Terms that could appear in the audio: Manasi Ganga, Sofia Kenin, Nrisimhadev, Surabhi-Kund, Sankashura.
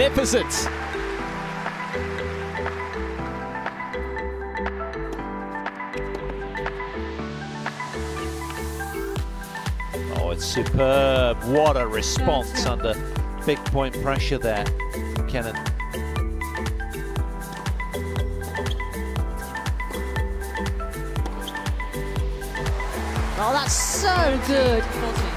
magnificent. Oh, it's superb. What a response under big point pressure there, Kenin. Oh, that's so good.